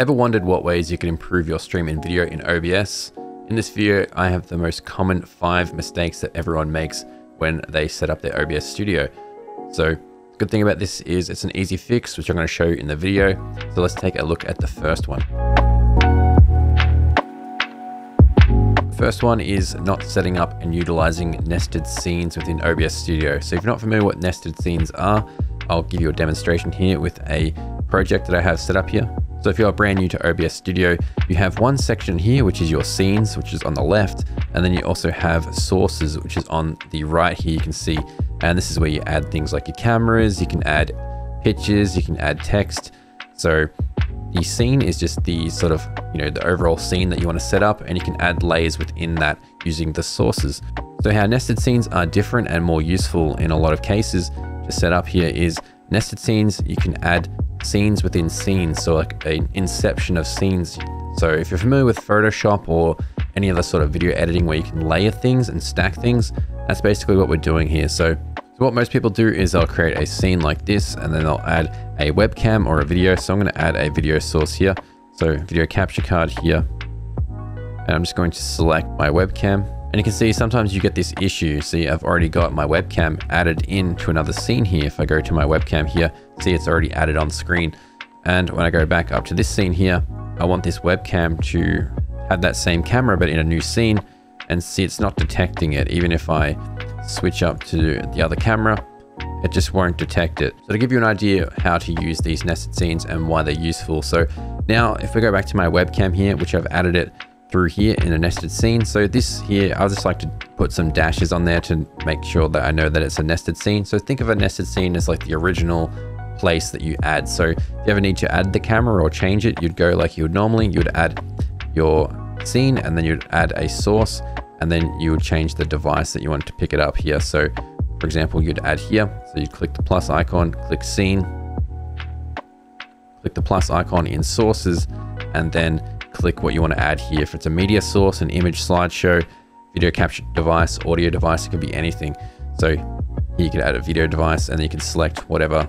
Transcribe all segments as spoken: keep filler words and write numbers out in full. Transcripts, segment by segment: Ever wondered what ways you can improve your stream and video in O B S? In this video, I have the most common five mistakes that everyone makes when they set up their O B S Studio. So the good thing about this is it's an easy fix, which I'm going to show you in the video. So let's take a look at the first one. First one is not setting up and utilizing nested scenes within O B S Studio. So if you're not familiar what nested scenes are, I'll give you a demonstration here with a project that I have set up here. So if you're brand new to O B S Studio, you have one section here, which is your scenes, which is on the left. And then you also have sources, which is on the right here, you can see. And this is where you add things like your cameras, you can add pictures, you can add text. So the scene is just the sort of, you know, the overall scene that you want to set up, and you can add layers within that using the sources. So how nested scenes are different and more useful in a lot of cases to set up here is nested scenes. You can add scenes within scenes, so like an inception of scenes. So if you're familiar with Photoshop or any other sort of video editing where you can layer things and stack things, that's basically what we're doing here. So So what most people do is they'll create a scene like this, and then they'll add a webcam or a video. So I'm going to add a video source here. So video capture card here, and I'm just going to select my webcam, and you can see sometimes you get this issue. See, I've already got my webcam added into another scene here. If I go to my webcam here, see, it's already added on screen. And when I go back up to this scene here, I want this webcam to have that same camera, but in a new scene, and see, it's not detecting it. Even if I switch up to the other camera, it just won't detect it. So to give you an idea how to use these nested scenes and why they're useful. So now if we go back to my webcam here, which I've added it through here in a nested scene. So this here, I'll just like to put some dashes on there to make sure that I know that it's a nested scene. So think of a nested scene as like the original place that you add. So if you ever need to add the camera or change it, you'd go like you would normally, you would add your scene, and then you'd add a source, and then you would change the device that you want to pick it up here. So for example, you'd add here. So you'd click the plus icon, click scene, click the plus icon in sources, and then click what you want to add here. If it's a media source, an image, slideshow, video capture device, audio device, it could be anything. So here you could add a video device, and then you can select whatever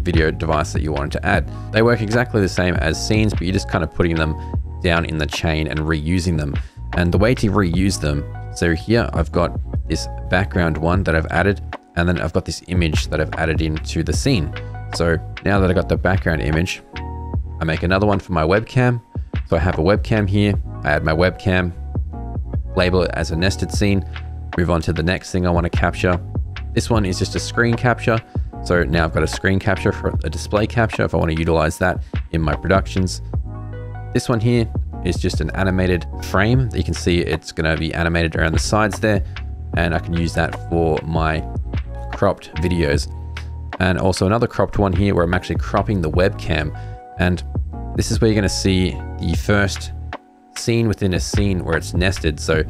video device that you wanted to add. They work exactly the same as scenes, but you're just kind of putting them down in the chain and reusing them. And the way to reuse them, so here I've got this background one that I've added, and then I've got this image that I've added into the scene. So now that I got the background image, I make another one for my webcam. So I have a webcam here, I add my webcam, label it as a nested scene, move on to the next thing I want to capture. This one is just a screen capture. So now I've got a screen capture for a display capture if I want to utilize that in my productions. This one here is just an animated frame. You can see it's gonna be animated around the sides there, and I can use that for my cropped videos. And also another cropped one here where I'm actually cropping the webcam. And this is where you're gonna see the first scene within a scene where it's nested. So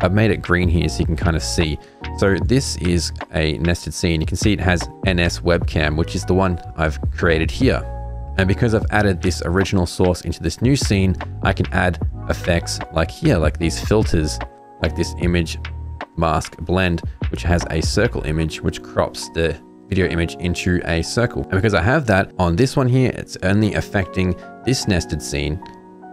I've made it green here so you can kind of see. So this is a nested scene. You can see it has N S webcam, which is the one I've created here. And because I've added this original source into this new scene, I can add effects like here, like these filters, like this image mask blend, which has a circle image, which crops the video image into a circle. And because I have that on this one here, it's only affecting this nested scene,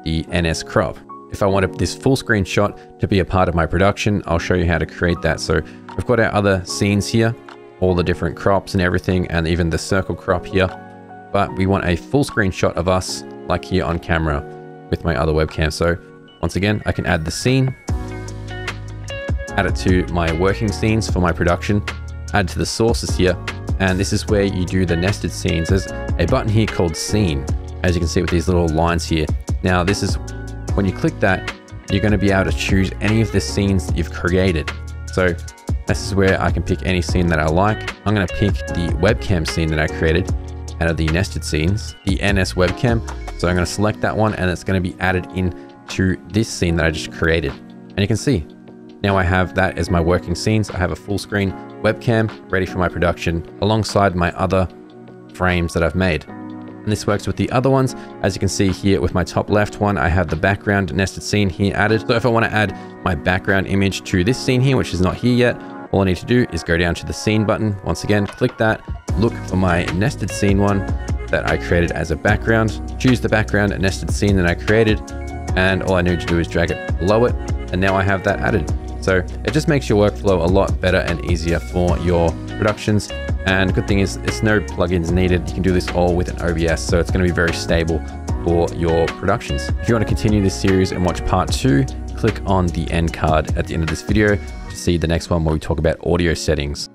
the N S crop. If I wanted this full screen shot to be a part of my production, I'll show you how to create that. So we've got our other scenes here, all the different crops and everything, and even the circle crop here. But we want a full screen shot of us like here on camera with my other webcam. So once again, I can add the scene, add it to my working scenes for my production, add to the sources here. And this is where you do the nested scenes. There's a button here called scene, as you can see with these little lines here. Now this is when you click that, you're going to be able to choose any of the scenes that you've created. So this is where I can pick any scene that I like. I'm going to pick the webcam scene that I created out of the nested scenes, the N S webcam. So I'm going to select that one, and it's going to be added into this scene that I just created. And you can see now I have that as my working scenes. I have a full screen webcam ready for my production alongside my other frames that I've made. And this works with the other ones. As you can see here with my top left one, I have the background nested scene here added. So if I want to add my background image to this scene here, which is not here yet, all I need to do is go down to the scene button. Once again, click that, look for my nested scene one, that I created as a background, choose the background and nested scene that I created, and all I need to do is drag it below it, and now I have that added. So it just makes your workflow a lot better and easier for your productions. And good thing is, it's no plugins needed. You can do this all with an O B S, so it's going to be very stable for your productions. If you want to continue this series and watch part two, click on the end card at the end of this video to see the next one where we talk about audio settings.